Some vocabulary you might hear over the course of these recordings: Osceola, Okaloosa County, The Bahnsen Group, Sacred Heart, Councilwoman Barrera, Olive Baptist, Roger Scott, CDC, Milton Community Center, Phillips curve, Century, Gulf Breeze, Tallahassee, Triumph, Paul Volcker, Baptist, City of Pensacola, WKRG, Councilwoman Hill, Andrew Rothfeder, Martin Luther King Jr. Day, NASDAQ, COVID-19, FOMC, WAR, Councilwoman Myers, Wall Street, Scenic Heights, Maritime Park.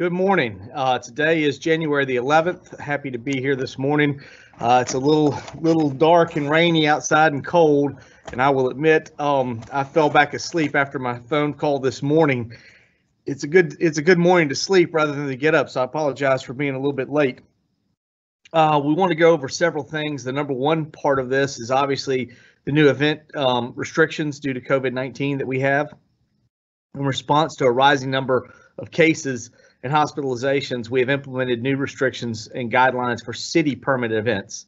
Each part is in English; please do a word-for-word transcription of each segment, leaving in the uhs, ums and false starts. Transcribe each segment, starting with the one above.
Good morning. Uh, today is January the eleventh. Happy to be here this morning. Uh, it's a little little dark and rainy outside and cold, and I will admit um, I fell back asleep after my phone call this morning. It's a good it's a good morning to sleep rather than to get up, so I apologize for being a little bit late. Uh, we want to go over several things. The number one part of this is obviously the new event um, restrictions due to COVID nineteen that we have in response to a rising number of cases and hospitalizations. We have implemented new restrictions and guidelines for city permit events.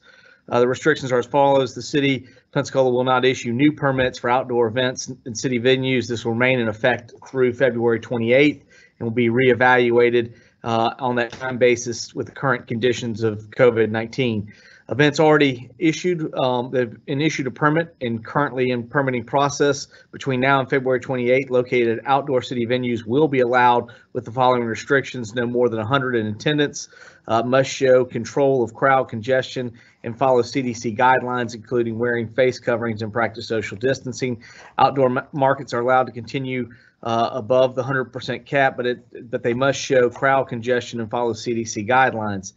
Uh, the restrictions are as follows. The City of Pensacola will not issue new permits for outdoor events in city venues. This will remain in effect through February twenty-eighth and will be reevaluated uh, on that time basis with the current conditions of COVID nineteen. Events already issued, um, they've been issued a permit and currently in permitting process. Between now and February twenty-eighth, located outdoor city venues will be allowed with the following restrictions: no more than one hundred in attendance, uh, must show control of crowd congestion and follow C D C guidelines, including wearing face coverings and practice social distancing. Outdoor ma- markets are allowed to continue uh, above the one hundred percent cap, but, it, but they must show crowd congestion and follow C D C guidelines.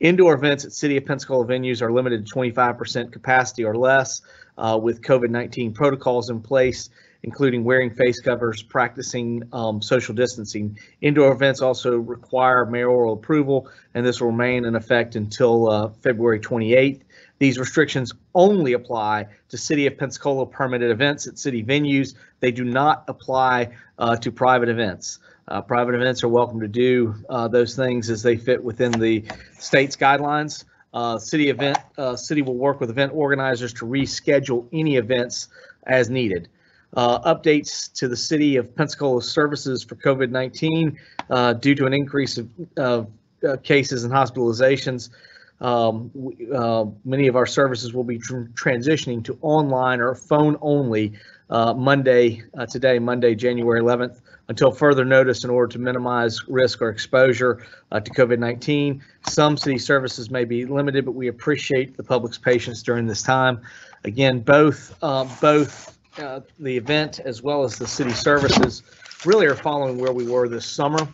Indoor events at City of Pensacola venues are limited to twenty-five percent capacity or less uh, with COVID nineteen protocols in place, including wearing face covers, practicing um, social distancing. Indoor events also require mayoral approval, and this will remain in effect until uh, February twenty-eighth. These restrictions only apply to City of Pensacola permitted events at city venues. They do not apply uh, to private events. Uh, private events are welcome to do uh, those things as they fit within the state's guidelines. Uh, city event uh, city will work with event organizers to reschedule any events as needed. Uh, updates to the City of Pensacola services for COVID nineteen uh, due to an increase of, of uh, cases and hospitalizations. Um, uh, many of our services will be tr- transitioning to online or phone only uh, Monday, uh, today, Monday, January eleventh, until further notice in order to minimize risk or exposure uh, to COVID nineteen. Some city services may be limited, but we appreciate the public's patience during this time. Again, both, uh, both uh, the event as well as the city services really are following where we were this summer.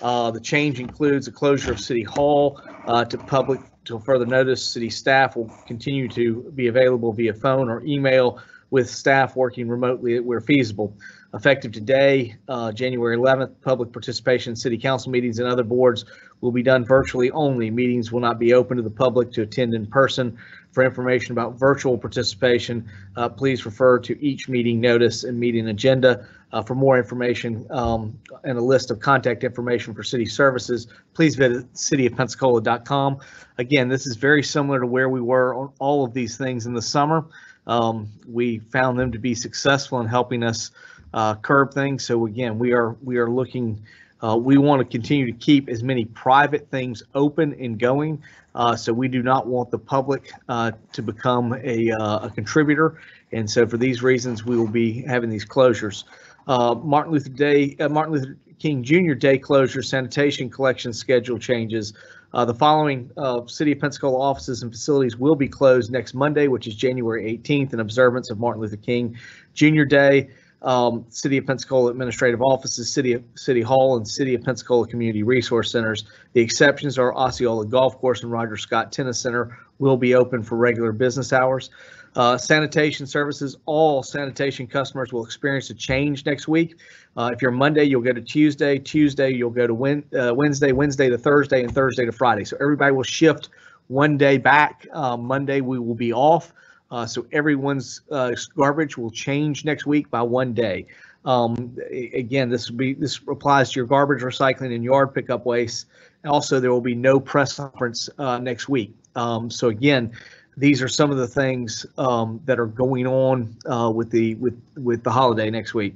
Uh, the change includes a closure of City Hall uh, to public till further notice. City staff will continue to be available via phone or email, with staff working remotely where feasible. Effective today, uh, January eleventh, public participation in city council meetings and other boards will be done virtually only. Meetings will not be open to the public to attend in person. For information about virtual participation, uh, please refer to each meeting notice and meeting agenda. Uh, for more information um, and a list of contact information for city services, please visit city of pensacola dot com. Again, this is very similar to where we were on all of these things in the summer. Um, we found them to be successful in helping us uh, curb things. So again, we are we are looking, uh, we want to continue to keep as many private things open and going. Uh, so we do not want the public uh, to become a, uh, a contributor. And so for these reasons, we will be having these closures. Uh, Martin Luther Day, uh, Martin Luther King Junior Day closure, sanitation collection schedule changes. Uh, the following uh, City of Pensacola offices and facilities will be closed next Monday, which is January eighteenth, in observance of Martin Luther King Junior Day. Um, City of Pensacola administrative offices, City of City Hall, and City of Pensacola Community Resource Centers. The exceptions are Osceola Golf Course and Roger Scott Tennis Center will be open for regular business hours. Uh, sanitation services, all sanitation customers will experience a change next week. Uh, if you're Monday, you'll go to Tuesday. Tuesday, you'll go to win, uh, Wednesday, Wednesday to Thursday, and Thursday to Friday. So everybody will shift one day back. Uh, Monday, we will be off. Uh, so everyone's uh, garbage will change next week by one day. Um, again, this will be this applies to your garbage recycling and yard pickup waste. Also, there will be no press conference uh, next week. Um, so again, these are some of the things um, that are going on uh, with the with with the holiday next week.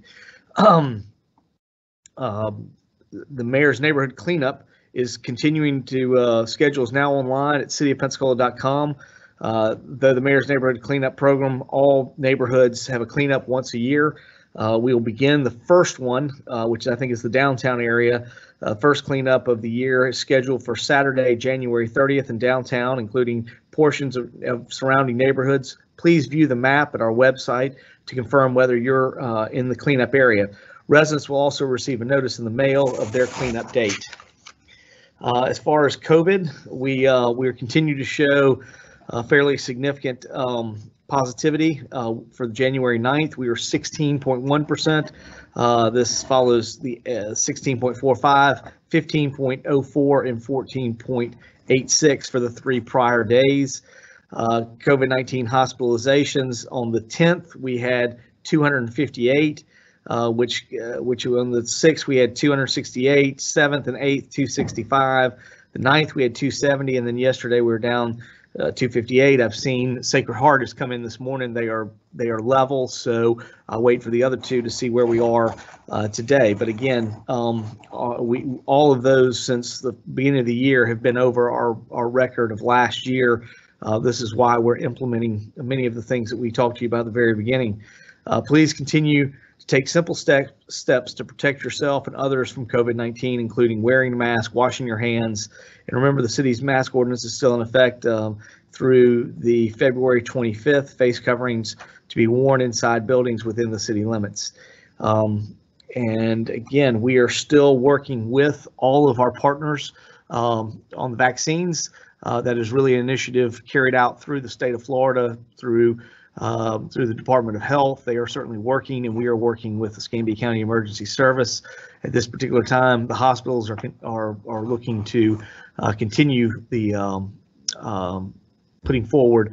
Um, uh, the mayor's neighborhood cleanup is continuing to uh, schedule is now online at city of pensacola dot com. Uh, though the mayor's neighborhood cleanup program, all neighborhoods have a cleanup once a year. Uh, we will begin the first one, uh, which I think is the downtown area. Uh, first cleanup of the year is scheduled for Saturday, January thirtieth in downtown, including portions of, of surrounding neighborhoods. Please view the map at our website to confirm whether you're uh, in the cleanup area. Residents will also receive a notice in the mail of their cleanup date. Uh, as far as COVID, we uh, we continue to show uh, fairly significant um, positivity. Uh, for January ninth, we were sixteen point one percent. Uh, this follows the uh, sixteen point four five, fifteen point oh four, and fourteen point eight six for the three prior days. Uh, COVID nineteen hospitalizations on the tenth, we had two hundred fifty-eight. Uh, which uh, which on the sixth we had two hundred sixty-eight, seventh and eighth two sixty-five, the ninth we had two seventy, and then yesterday we were down uh, two fifty-eight. I've seen Sacred Heart has come in this morning. They are they are level, so I'll wait for the other two to see where we are uh, today. But again, um, uh, we all of those since the beginning of the year have been over our our record of last year. Uh, this is why we're implementing many of the things that we talked to you about at the very beginning. Uh, please continue to take simple step, steps to protect yourself and others from COVID nineteen, including wearing a mask, washing your hands, and remember the city's mask ordinance is still in effect um, through the February twenty-fifth, face coverings to be worn inside buildings within the city limits. Um, and again, we are still working with all of our partners um, on the vaccines. Uh, that is really an initiative carried out through the state of Florida, through Uh, through the Department of Health. They are certainly working, and we are working with the Escambia County Emergency Service. At this particular time, the hospitals are are, are looking to uh, continue the um, um, putting forward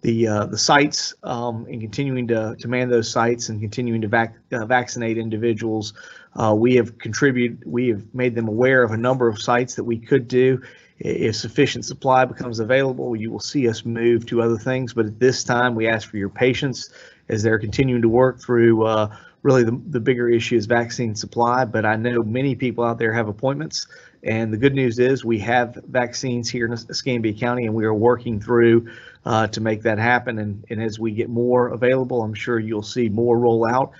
the uh, the sites um, and continuing to, to man those sites and continuing to vac uh, vaccinate individuals. Uh, we have contributed, we have made them aware of a number of sites that we could do. If sufficient supply becomes available, you will see us move to other things. But at this time, we ask for your patience as they're continuing to work through uh, really the, the bigger issue is vaccine supply. But I know many people out there have appointments. And the good news is we have vaccines here in Escambia County, and we are working through uh, to make that happen. And, and as we get more available, I'm sure you'll see more roll out.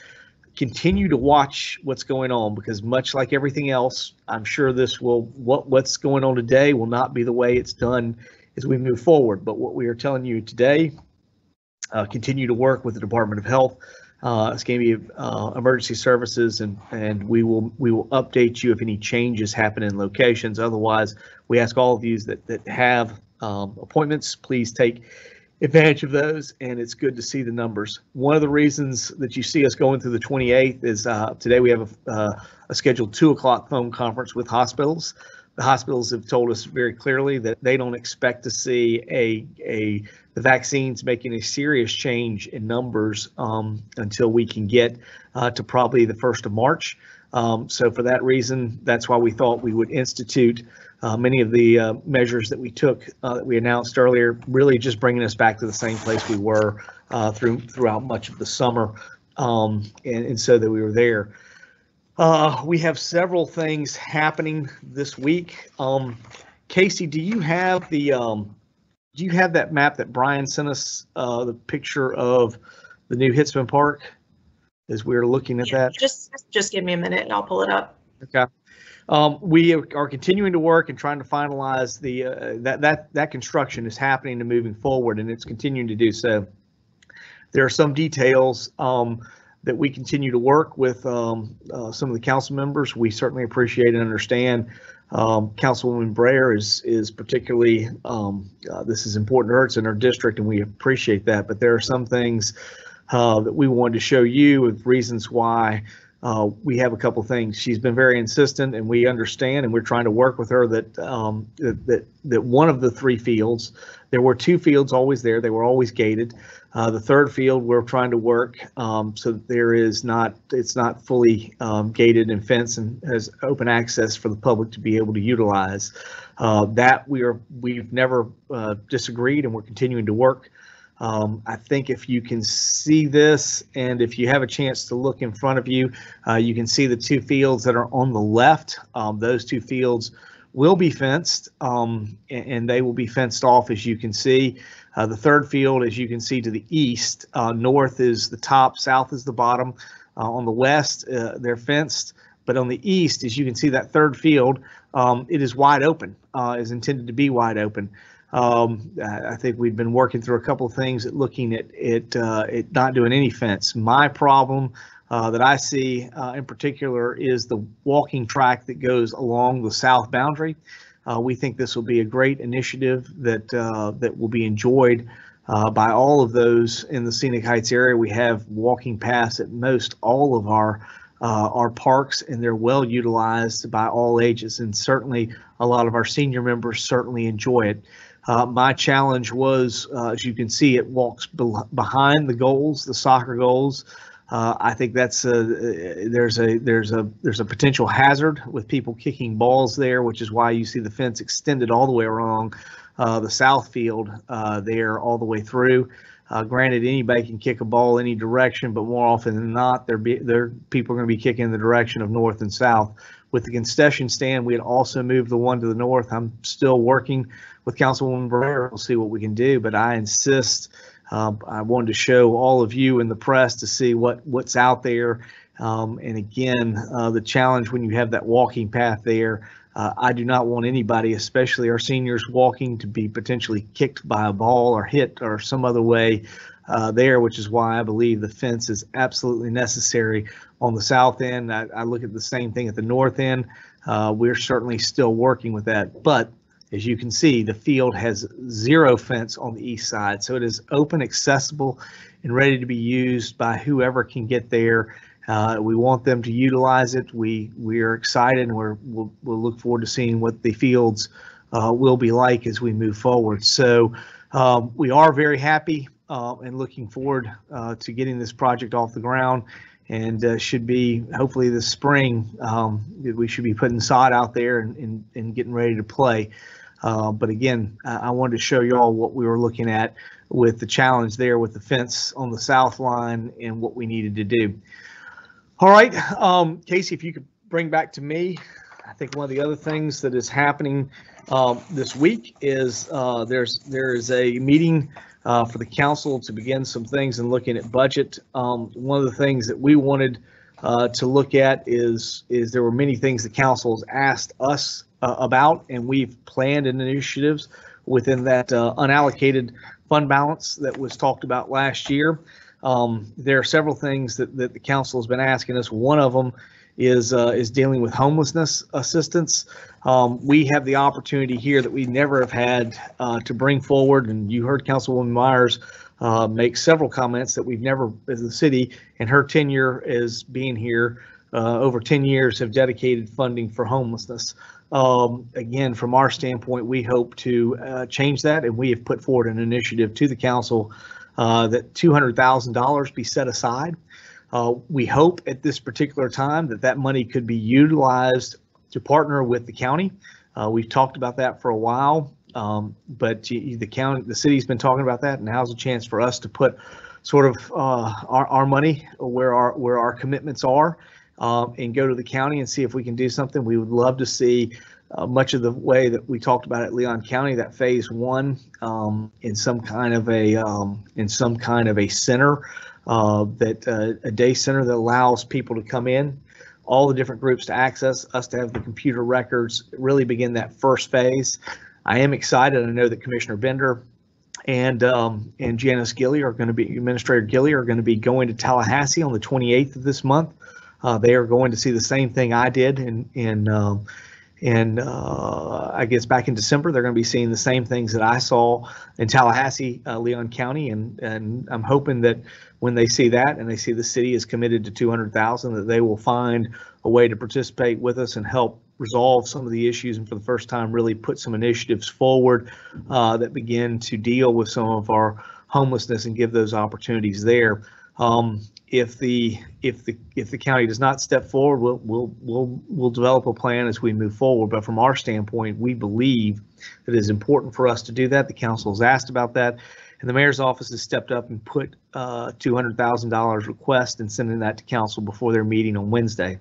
Continue to watch what's going on, because much like everything else, I'm sure this will what what's going on today will not be the way it's done as we move forward. But what we are telling you today, uh, continue to work with the Department of Health, uh, Escambia uh, Emergency Services, and and we will we will update you if any changes happen in locations. Otherwise, we ask all of you that that have um, appointments, please take advantage of those, and it's good to see the numbers. One of the reasons that you see us going through the twenty-eighth is uh, today we have a, uh, a scheduled two o'clock phone conference with hospitals. The hospitals have told us very clearly that they don't expect to see a a the vaccines making a serious change in numbers um, until we can get uh, to probably the first of March. Um, so for that reason, that's why we thought we would institute Uh, many of the uh, measures that we took, uh, that we announced earlier, really just bringing us back to the same place we were uh, through throughout much of the summer, um, and, and so that we were there. Uh, we have several things happening this week. Um, Casey, do you have the um, do you have that map that Brian sent us? Uh, the picture of the new Hitsman Park as we were looking at that. Just just give me a minute and I'll pull it up. Okay. Um, we are continuing to work and trying to finalize the uh, that that that construction is happening and moving forward, and it's continuing to do so. There are some details um, that we continue to work with um, uh, some of the council members. We certainly appreciate and understand. Um, Councilwoman Brayer is is particularly um, uh, this is important to her. It's in her district, and we appreciate that. But there are some things uh, that we wanted to show you with reasons why. Uh, we have a couple things. She's been very insistent, and we understand, and we're trying to work with her that um, that that one of the three fields, there were two fields always there. They were always gated. Uh, the third field we're trying to work um, so that there is not it's not fully um, gated and fenced and has open access for the public to be able to utilize. Uh, that we are we've never uh, disagreed, and we're continuing to work. Um, I think if you can see this, and if you have a chance to look in front of you, uh, you can see the two fields that are on the left. Um, those two fields will be fenced, um, and, and they will be fenced off, as you can see. Uh, the third field, as you can see to the east, uh, north is the top, south is the bottom. Uh, on the west, uh, they're fenced. But on the east, as you can see, that third field, um, it is wide open, uh, is intended to be wide open. Um, I think we've been working through a couple of things at looking at it, uh, at not doing any fence. My problem uh, that I see uh, in particular is the walking track that goes along the south boundary. Uh, we think this will be a great initiative that uh, that will be enjoyed uh, by all of those in the Scenic Heights area. We have walking paths at most all of our uh, our parks, and they're well utilized by all ages. And certainly, a lot of our senior members certainly enjoy it. Uh, my challenge was, uh, as you can see, it walks be behind the goals, the soccer goals. Uh, I think that's a, there's a there's a there's a potential hazard with people kicking balls there, which is why you see the fence extended all the way around uh, the south field uh, there all the way through. Uh, granted, anybody can kick a ball any direction, but more often than not, there be there people are going to be kicking in the direction of north and south. With the concession stand, we had also moved the one to the north. I'm still working with Councilwoman Barrera. We'll see what we can do, but I insist. Uh, I wanted to show all of you in the press to see what what's out there. Um, and again, uh, the challenge when you have that walking path there, uh, I do not want anybody, especially our seniors walking, to be potentially kicked by a ball or hit or some other way uh, there, which is why I believe the fence is absolutely necessary on the south end. I, I look at the same thing at the north end. Uh, we're certainly still working with that, but as you can see, the field has zero fence on the east side, so it is open, accessible, and ready to be used by whoever can get there. Uh, we want them to utilize it. We we are excited, and we're, we'll, we'll look forward to seeing what the fields uh, will be like as we move forward. So um, we are very happy uh, and looking forward uh, to getting this project off the ground, and uh, should be hopefully this spring. Um, we should be putting sod out there and, and, and getting ready to play. Uh, but again, I wanted to show you all what we were looking at with the challenge there with the fence on the south line and what we needed to do. All right, um, Casey, if you could bring back to me, I think one of the other things that is happening uh, this week is uh, there's there is a meeting uh, for the council to begin some things and looking at budget. Um, one of the things that we wanted uh, to look at is is there were many things the council has asked us about, and we've planned initiatives within that uh, unallocated fund balance that was talked about last year. Um, there are several things that, that the council has been asking us. One of them is uh, is dealing with homelessness assistance. Um, we have the opportunity here that we never have had uh, to bring forward, and you heard Councilwoman Myers uh, make several comments that we've never, as the city, and her tenure as being here uh, over ten years, have dedicated funding for homelessness. Um, again, from our standpoint, we hope to uh, change that, and we have put forward an initiative to the council uh, that two hundred thousand dollars be set aside. Uh, we hope at this particular time that that money could be utilized to partner with the county. Uh, we've talked about that for a while, um, but you, the county, the city's been talking about that, and now's a chance for us to put sort of uh, our, our money where our where our commitments are. Um, and go to the county and see if we can do something. We would love to see uh, much of the way that we talked about at Leon County, that phase one, um, in some kind of a um, in some kind of a center uh, that uh, a day center that allows people to come in, all the different groups to access us, to have the computer records, really begin that first phase. I am excited. I know that Commissioner Bender and um, and Janice Gilly are going to be Administrator Gilly are going to be going to Tallahassee on the twenty-eighth of this month. Uh, they are going to see the same thing I did, and and um, and uh, I guess back in December they're going to be seeing the same things that I saw in Tallahassee, uh, Leon County, and and I'm hoping that when they see that and they see the city is committed to two hundred thousand, that they will find a way to participate with us and help resolve some of the issues, and for the first time really put some initiatives forward uh, that begin to deal with some of our homelessness and give those opportunities there. Um, If the if the if the county does not step forward, we'll we'll we'll we'll develop a plan as we move forward. But from our standpoint, we believe that it is important for us to do that. The council has asked about that, and the mayor's office has stepped up and put uh, two hundred thousand dollars request and sending that to council before their meeting on Wednesday.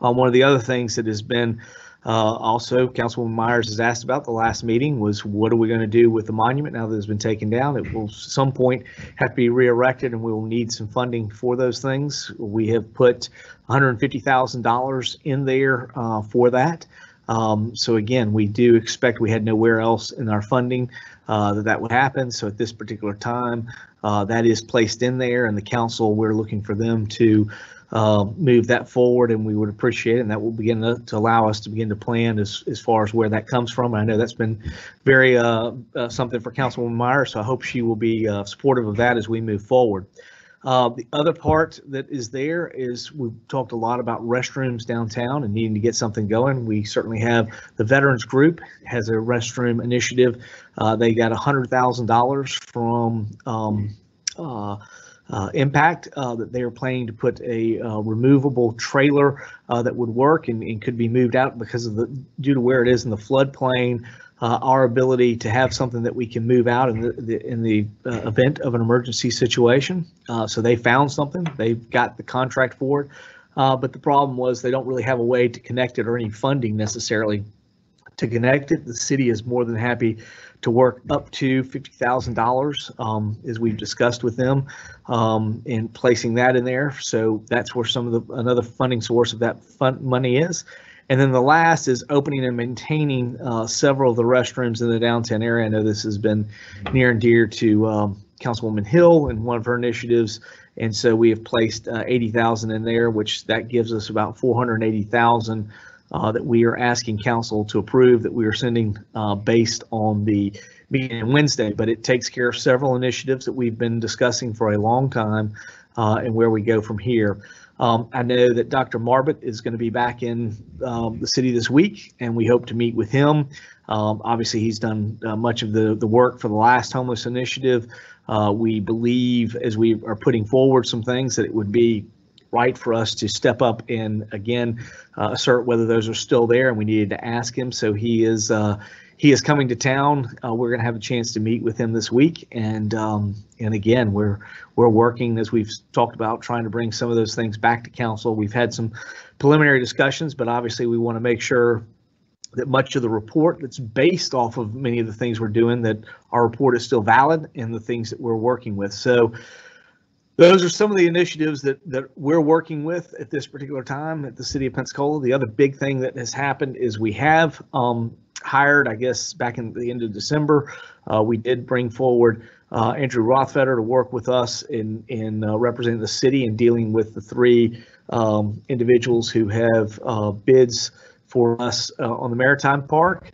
Um, one of the other things that has been uh, also Councilwoman Myers has asked about the last meeting was, what are we going to do with the monument now that it's been taken down? It will at some point have to be re-erected, and we will need some funding for those things. We have put one hundred fifty thousand dollars in there uh, for that. Um, so again, we do expect, we had nowhere else in our funding uh, that that would happen. So at this particular time, uh, that is placed in there, and the council, we're looking for them to uh, move that forward, and we would appreciate it. And that will begin to, to allow us to begin to plan as, as far as where that comes from. And I know that's been very uh, uh, something for Councilwoman Myers, so I hope she will be uh, supportive of that as we move forward. Uh, the other part that is there is we've talked a lot about restrooms downtown and needing to get something going. We certainly have the Veterans Group has a restroom initiative. Uh, they got one hundred thousand dollars from um, uh, uh, Impact uh, that they are planning to put a uh, removable trailer uh, that would work and, and could be moved out because of the due to where it is in the floodplain. Uh, our ability to have something that we can move out in the, the in the uh, event of an emergency situation. Uh, so they found something, they've got the contract for it, uh, but the problem was they don't really have a way to connect it or any funding necessarily to connect it. The city is more than happy to work up to fifty thousand dollars, um, as we've discussed with them, um, in placing that in there. So that's where some of the another funding source of that fund money is. And then the last is opening and maintaining uh, several of the restrooms in the downtown area. I know this has been near and dear to um, Councilwoman Hill and one of her initiatives. And so we have placed uh, eighty thousand in there, which that gives us about four hundred eighty thousand uh, that we are asking council to approve that we are sending uh, based on the meeting on Wednesday. But it takes care of several initiatives that we've been discussing for a long time uh, and where we go from here. Um, I know that Doctor Marbet is going to be back in um, the city this week, and we hope to meet with him. Um, obviously, he's done uh, much of the, the work for the last homeless initiative. Uh, we believe, as we are putting forward some things, that it would be right for us to step up and, again, uh, assert whether those are still there, and we needed to ask him. So he is uh, he is coming to town. Uh, we're going to have a chance to meet with him this week, and um, and again, we're we're working, as we've talked about, trying to bring some of those things back to council. We've had some preliminary discussions, but obviously we want to make sure that much of the report that's based off of many of the things we're doing, that our report is still valid and the things that we're working with. So those are some of the initiatives that, that we're working with at this particular time at the City of Pensacola. The other big thing that has happened is we have um, hired, I guess, back in the end of December, uh, we did bring forward uh, Andrew Rothfeder to work with us in, in uh, representing the city and dealing with the three um, individuals who have uh, bids for us uh, on the Maritime Park.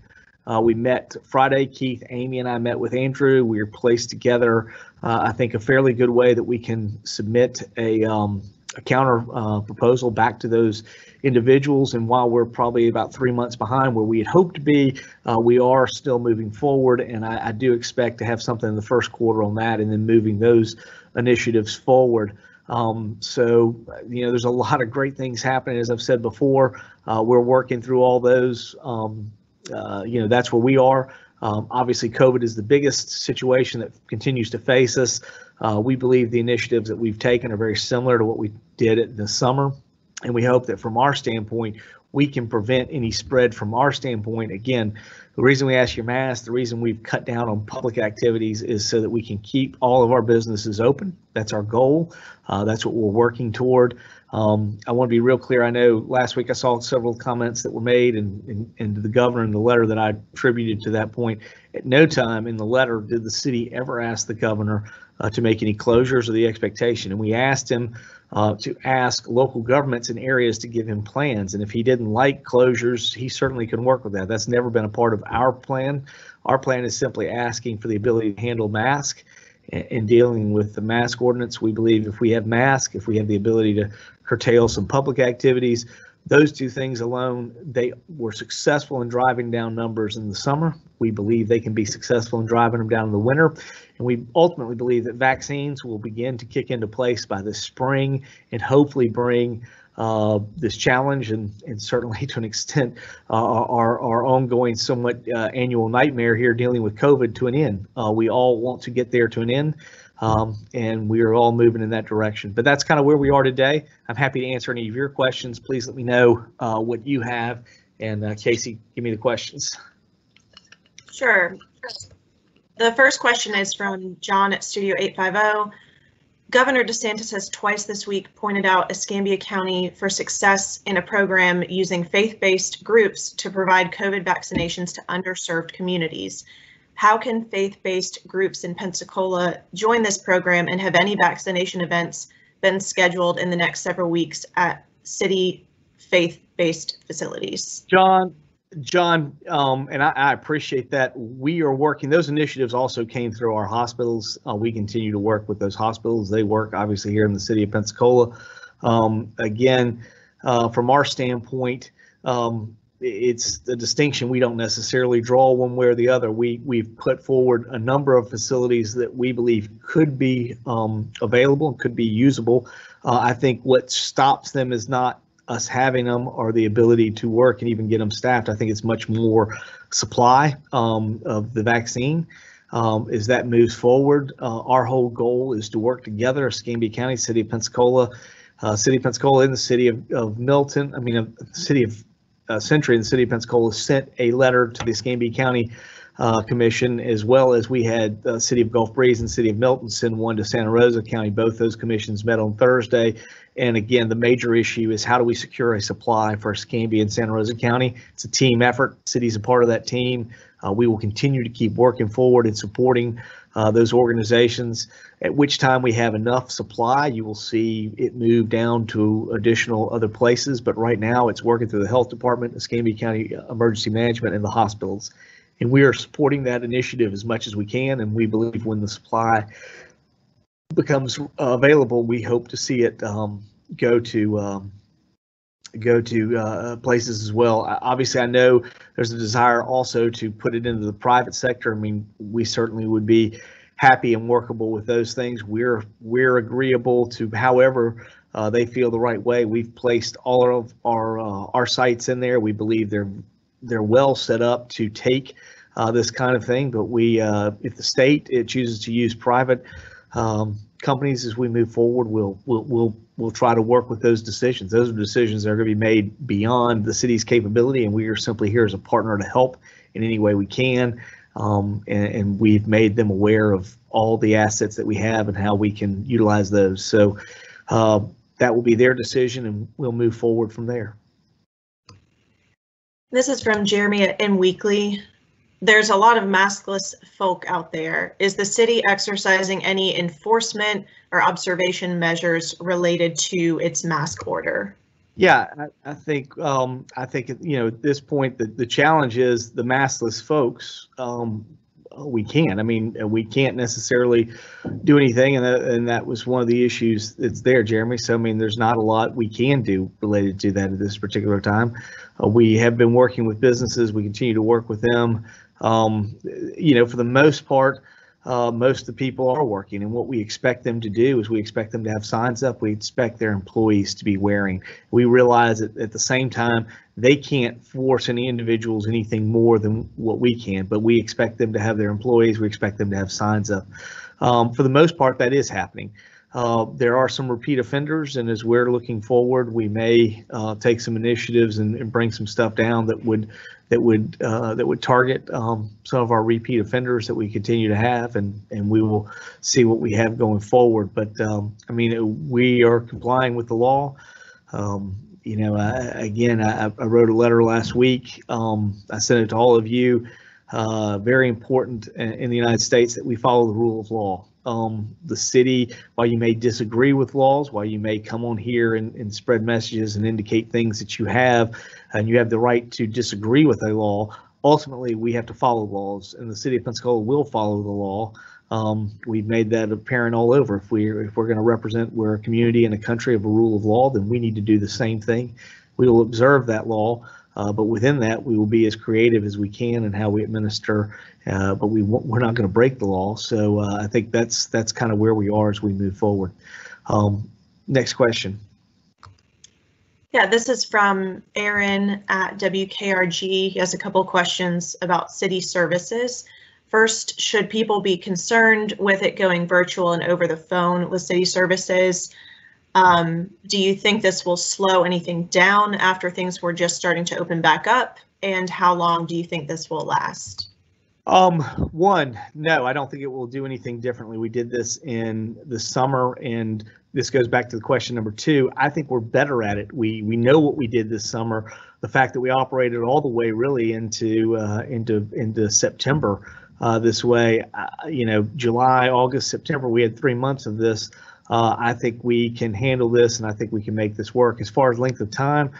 Uh, we met Friday, Keith, Amy, and I met with Andrew. We were placed together, uh, I think, a fairly good way that we can submit a, um, a counter uh, proposal back to those individuals. And while we're probably about three months behind where we had hoped to be, uh, we are still moving forward. And I, I do expect to have something in the first quarter on that and then moving those initiatives forward. Um, so, you know, there's a lot of great things happening. As I've said before, uh, we're working through all those. Um, Uh, you know, that's where we are. Um, obviously, COVID is the biggest situation that continues to face us. Uh, we believe the initiatives that we've taken are very similar to what we did in the summer. And we hope that from our standpoint, we can prevent any spread from our standpoint. Again, the reason we ask your mask, the reason we've cut down on public activities is so that we can keep all of our businesses open. That's our goal. Uh, that's what we're working toward. Um, I want to be real clear. I know last week I saw several comments that were made and, and, and the governor in the letter that I attributed to that point. At no time in the letter did the city ever ask the governor uh, to make any closures or the expectation. And we asked him uh, to ask local governments and areas to give him plans. And if he didn't like closures, he certainly can work with that. That's never been a part of our plan. Our plan is simply asking for the ability to handle masks and dealing with the mask ordinance. We believe if we have masks, if we have the ability to curtail some public activities, those two things alone, they were successful in driving down numbers in the summer. We believe they can be successful in driving them down in the winter. And we ultimately believe that vaccines will begin to kick into place by this spring and hopefully bring Uh, this challenge and, and certainly to an extent uh, our, our ongoing somewhat uh, annual nightmare here dealing with COVID to an end. Uh, we all want to get there to an end, um, and we are all moving in that direction. But that's kind of where we are today. I'm happy to answer any of your questions. Please let me know uh, what you have. And uh, Casey, give me the questions. Sure. The first question is from John at Studio eight fifty. Governor DeSantis has twice this week pointed out Escambia County for success in a program using faith-based groups to provide COVID vaccinations to underserved communities. How can faith-based groups in Pensacola join this program and have any vaccination events been scheduled in the next several weeks at city faith-based facilities. John, John, um, and I, I appreciate that. We are working. Those initiatives also came through our hospitals. Uh, we continue to work with those hospitals. They work obviously here in the city of Pensacola. Um, again, uh, from our standpoint, um, it's the distinction we don't necessarily draw one way or the other. We, we've put forward a number of facilities that we believe could be um, available and could be usable. Uh, I think what stops them is not us having them or the ability to work and even get them staffed. I think it's much more supply um, of the vaccine. Um, as that moves forward, uh, our whole goal is to work together, Escambia County, City of Pensacola, uh, City of Pensacola and the City of, of Milton, I mean, uh, City of Uh, Century and the City of Pensacola sent a letter to the Escambia County uh, Commission, as well as we had the uh, City of Gulf Breeze and City of Milton send one to Santa Rosa County. Both those commissions met on Thursday. And again, the major issue is how do we secure a supply for Escambia and Santa Rosa County? It's a team effort. City's a part of that team. Uh, we will continue to keep working forward and supporting uh, those organizations, at which time we have enough supply. You will see it move down to additional other places, but right now it's working through the health department, Escambia County Emergency Management, and the hospitals. And we are supporting that initiative as much as we can, and we believe when the supply becomes available, we hope to see it um, go to um, go to uh, places as well. Obviously, I know there's a desire also to put it into the private sector. I mean, we certainly would be happy and workable with those things. We're we're agreeable to however uh, they feel the right way. We've placed all of our uh, our sites in there. We believe they're they're well set up to take uh, this kind of thing. But we, uh, if the state it chooses to use private um, companies as we move forward, we'll we'll we'll. We'll try to work with those decisions. Those are decisions that are going to be made beyond the city's capability, and we are simply here as a partner to help in any way we can. Um, and, and we've made them aware of all the assets that we have and how we can utilize those. So uh, that will be their decision, and we'll move forward from there. This is from Jeremy at M Weekly. There's a lot of maskless folk out there. Is the city exercising any enforcement or observation measures related to its mask order? Yeah, I, I think um, I think you know at this point the the challenge is the maskless folks. Um, we can't. I mean, we can't necessarily do anything, and that, and that was one of the issues that's there, Jeremy. So I mean, there's not a lot we can do related to that at this particular time. Uh, we have been working with businesses. We continue to work with them. Um, you know, for the most part, uh, most of the people are working, and what we expect them to do is we expect them to have signs up. We expect their employees to be wearing. We realize that at the same time, they can't force any individuals anything more than what we can, but we expect them to have their employees. We expect them to have signs up. Um, for the most part, that is happening. Uh, there are some repeat offenders, and as we're looking forward, we may uh, take some initiatives and, and bring some stuff down that would that would uh, that would target um, some of our repeat offenders that we continue to have, and and we will see what we have going forward. But um, I mean, we are complying with the law. Um, you know, I, again, I, I wrote a letter last week. Um, I sent it to all of you. Uh, very important in the United States that we follow the rule of law. Um, the city, while you may disagree with laws, while you may come on here and, and spread messages and indicate things that you have, and you have the right to disagree with a law, ultimately we have to follow laws, and the city of Pensacola will follow the law. Um, we've made that apparent all over. If we're, if we're going to represent we're a community and a country of a rule of law, then we need to do the same thing. We will observe that law. Uh, but within that, we will be as creative as we can in how we administer, uh, but we we're not going to break the law. So uh, I think that's that's kind of where we are as we move forward. Um, next question. Yeah, this is from Aaron at W K R G. He has a couple questions about city services. First, should people be concerned with it going virtual and over the phone with city services? Um, do you think this will slow anything down after things were just starting to open back up? And how long do you think this will last? Um, one, no, I don't think it will do anything differently. We did this in the summer, and this goes back to the question number two. I think we're better at it. We we know what we did this summer. The fact that we operated all the way really into uh, into into September uh, this way, uh, you know, July, August, September, we had three months of this. Uh, I think we can handle this, and I think we can make this work. As far as length of time,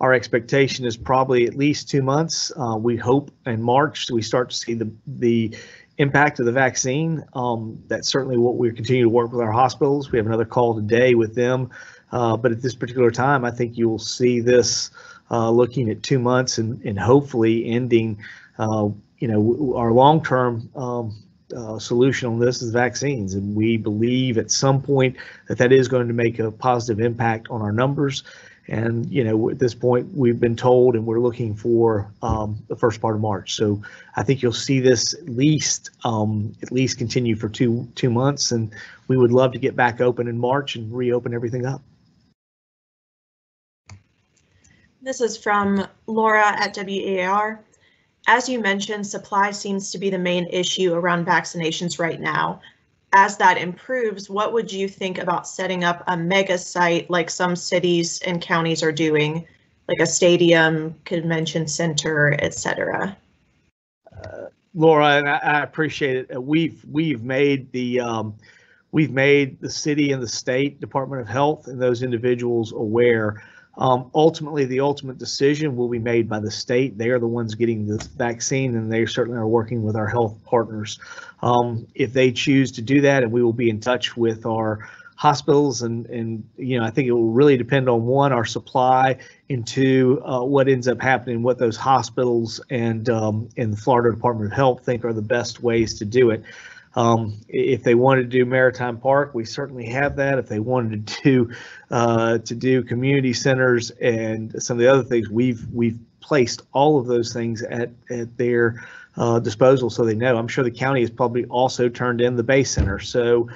our expectation is probably at least two months. Uh, we hope in March we start to see the the impact of the vaccine. Um, that's certainly what we continue to work with our hospitals. We have another call today with them, uh, but at this particular time, I think you will see this uh, looking at two months and, and hopefully ending. Uh, you know, our long-term um, uh, solution on this is vaccines, and we believe at some point that that is going to make a positive impact on our numbers. And, you know, at this point, we've been told, and we're looking for um, the first part of March. So I think you'll see this at least um, at least continue for two two months. And we would love to get back open in March and reopen everything up. This is from Laura at W A R. As you mentioned, supply seems to be the main issue around vaccinations right now. As that improves, what would you think about setting up a mega site like some cities and counties are doing, like a stadium, convention center, et cetera? Uh, Laura, and I, I appreciate it. We've we've made the um, we've made the city and the state Department of Health and those individuals aware. Um, ultimately, the ultimate decision will be made by the state. They are the ones getting the vaccine, and they certainly are working with our health partners. Um, if they choose to do that, and we will be in touch with our hospitals, and, and you know, I think it will really depend on, one, our supply, and two, uh, what ends up happening, what those hospitals and, um, and the Florida Department of Health think are the best ways to do it. Um, if they wanted to do Maritime Park, we certainly have that. If they wanted to do uh, to do community centers and some of the other things, we've we've placed all of those things at at their uh, disposal, so they know. I'm sure the county has probably also turned in the Bay Center, so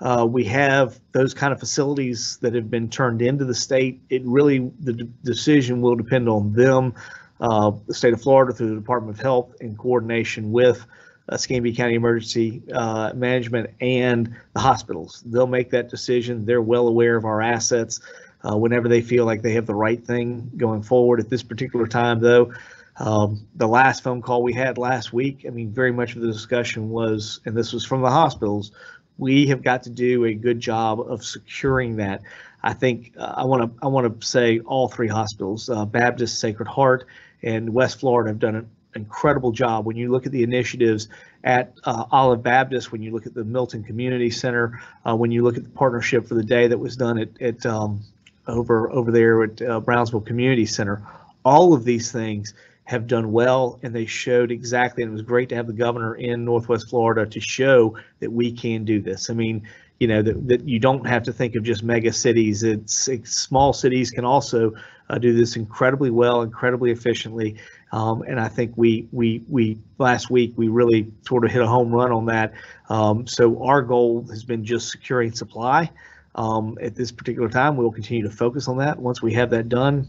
uh, we have those kind of facilities that have been turned into the state. It really the d decision will depend on them, uh, the state of Florida through the Department of Health in coordination with Escambia County Emergency uh, Management and the hospitals. They'll make that decision. They're well aware of our assets uh, whenever they feel like they have the right thing going forward. At this particular time, though, um, the last phone call we had last week, I mean, very much of the discussion was, and this was from the hospitals, we have got to do a good job of securing that. I think uh, I want to I want to say all three hospitals, uh, Baptist, Sacred Heart, and West Florida have done it. Incredible job. When you look at the initiatives at uh, Olive Baptist, when you look at the Milton Community Center, uh, when you look at the partnership for the day that was done at, at um, over over there at uh, Brownsville Community Center, all of these things have done well, and they showed exactly. And it was great to have the governor in Northwest Florida to show that we can do this. I mean, you know, that, that you don't have to think of just mega cities. It's, it's small cities can also uh, do this incredibly well, incredibly efficiently. Um, and I think we we we last week we really sort of hit a home run on that. Um, so our goal has been just securing supply. Um, at this particular time, we will continue to focus on that. Once we have that done,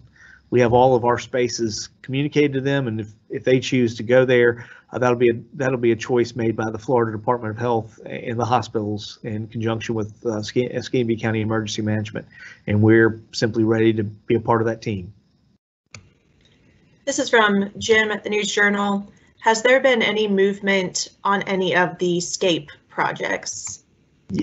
we have all of our spaces communicated to them, and if, if they choose to go there, uh, that'll be a that'll be a choice made by the Florida Department of Health and the hospitals in conjunction with uh, Escambia County Emergency Management, and we're simply ready to be a part of that team. This is from Jim at the News Journal. Has there been any movement on any of the SCAPE projects?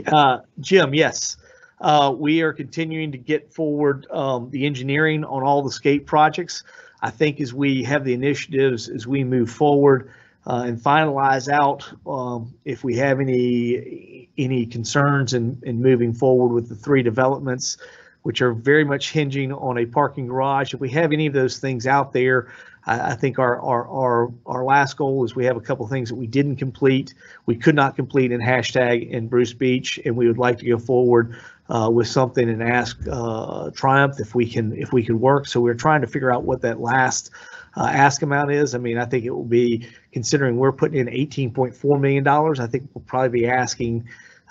Uh, Jim, yes. Uh, we are continuing to get forward um, the engineering on all the SCAPE projects. I think as we have the initiatives, as we move forward uh, and finalize out, um, if we have any any concerns in, in moving forward with the three developments, which are very much hinging on a parking garage. If we have any of those things out there, I, I think our, our our our last goal is we have a couple of things that we didn't complete, we could not complete in hashtag in Bruce Beach, and we would like to go forward uh, with something and ask uh, Triumph if we can if we could work. So we're trying to figure out what that last uh, ask amount is. I mean, I think it will be, considering we're putting in eighteen point four million dollars. I think we'll probably be asking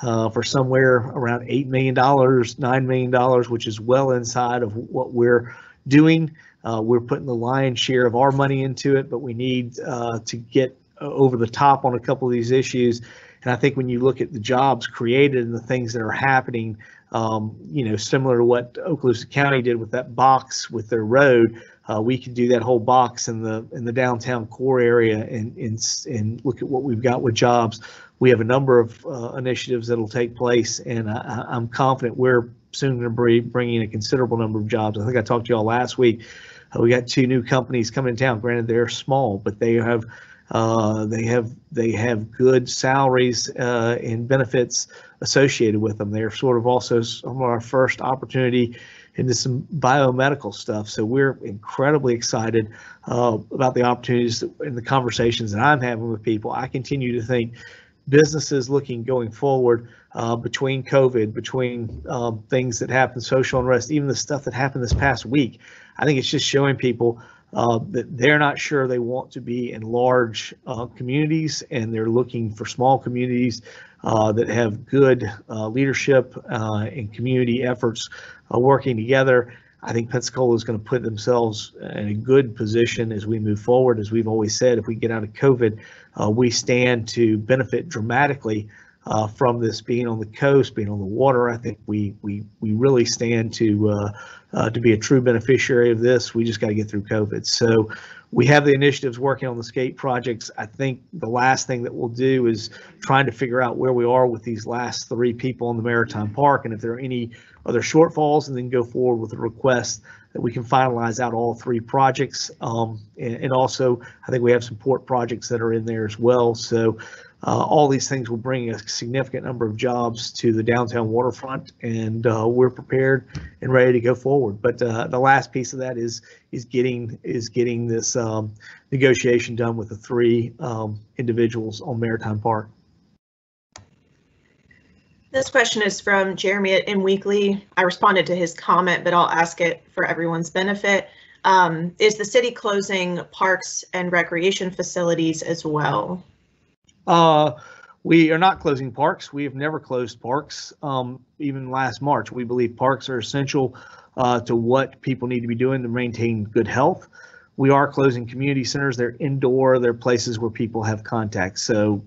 Uh, for somewhere around eight million dollars, nine million dollars, which is well inside of what we're doing. Uh, we're putting the lion's share of our money into it, but we need uh, to get over the top on a couple of these issues. And I think when you look at the jobs created and the things that are happening, um, you know, similar to what Okaloosa County did with that box with their road, Uh, we could do that whole box in the in the downtown core area and and, and look at what we've got with jobs. We have a number of uh, initiatives that'll take place, and I, I'm confident we're soon going to be bringing a considerable number of jobs. I think I talked to y'all last week. Uh, we got two new companies coming to town. Granted, they're small, but they have uh, they have they have good salaries uh, and benefits associated with them. They're sort of also some of our first opportunity into some biomedical stuff. So we're incredibly excited uh, about the opportunities and the conversations that I'm having with people. I continue to think businesses looking going forward uh, between COVID, between uh, things that happen, social unrest, even the stuff that happened this past week. I think it's just showing people uh, that they're not sure they want to be in large uh, communities, and they're looking for small communities uh, that have good uh, leadership uh, and community efforts uh, working together. I think Pensacola is going to put themselves in a good position as we move forward. As we've always said, if we get out of COVID, uh, we stand to benefit dramatically uh, from this. Being on the coast, being on the water, I think we we we really stand to uh, uh, to be a true beneficiary of this. We just got to get through COVID. So we have the initiatives working on the SCAPE projects. I think the last thing that we'll do is trying to figure out where we are with these last three people in the Maritime Park, and if there are any other shortfalls, and then go forward with a request that we can finalize out all three projects. Um, and, and also, I think we have some port projects that are in there as well. So uh, all these things will bring a significant number of jobs to the downtown waterfront, and uh, we're prepared and ready to go forward. But uh, the last piece of that is is getting is getting this um, negotiation done with the three um, individuals on Maritime Park. This question is from Jeremy at M Weekly. I responded to his comment, but I'll ask it for everyone's benefit. Um, is the city closing parks and recreation facilities as well? Uh, we are not closing parks. We have never closed parks. Um, even last March, we believe parks are essential uh, to what people need to be doing to maintain good health. We are closing community centers. They're indoor. They're places where people have contact. So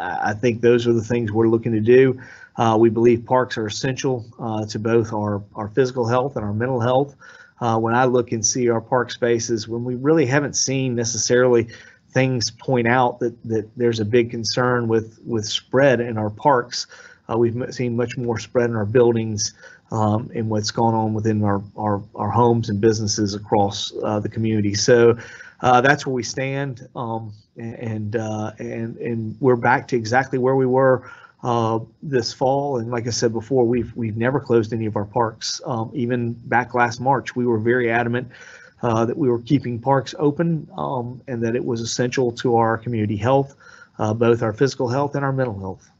I think those are the things we're looking to do. Uh, we believe parks are essential uh, to both our, our physical health and our mental health. Uh, when I look and see our park spaces, when we really haven't seen necessarily things point out that, that there's a big concern with, with spread in our parks, uh, we've seen much more spread in our buildings um, and what's going on within our, our, our homes and businesses across uh, the community. So uh, that's where we stand. Um, and, uh, and, and we're back to exactly where we were Uh, this fall, and like I said before, we've we've never closed any of our parks. Um, even back last March, we were very adamant uh, that we were keeping parks open um, and that it was essential to our community health, uh, both our physical health and our mental health.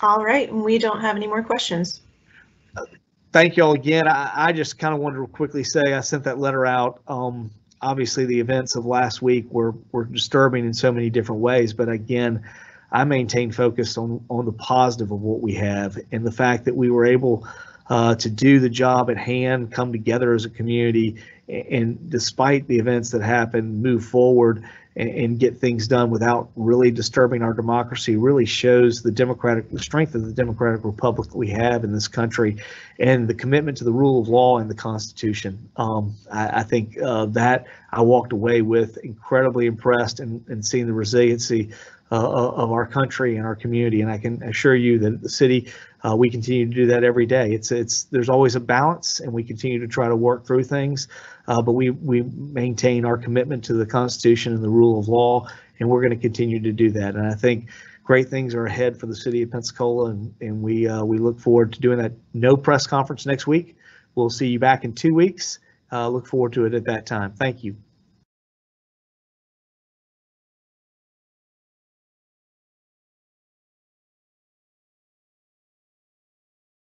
All right, we don't have any more questions. Uh, thank you all again. I, I just kind of wanted to quickly say I sent that letter out. Um, Obviously, the events of last week were, were disturbing in so many different ways. But again, I maintain focus on, on the positive of what we have, and the fact that we were able uh, to do the job at hand, come together as a community, and, and despite the events that happened, move forward and, and get things done without really disturbing our democracy, really shows the democratic the strength of the democratic republic that we have in this country, and the commitment to the rule of law and the Constitution. Um, I, I think uh, that I walked away with incredibly impressed and in, in seeing the resiliency Uh, of our country and our community, and I can assure you that at the city uh, we continue to do that every day. It's it's there's always a balance, and we continue to try to work through things, uh, but we we maintain our commitment to the Constitution and the rule of law, and we're going to continue to do that. And I think great things are ahead for the city of Pensacola, and and we uh, we look forward to doing that. No press conference next week. We'll see you back in two weeks. Uh, look forward to it at that time. Thank you.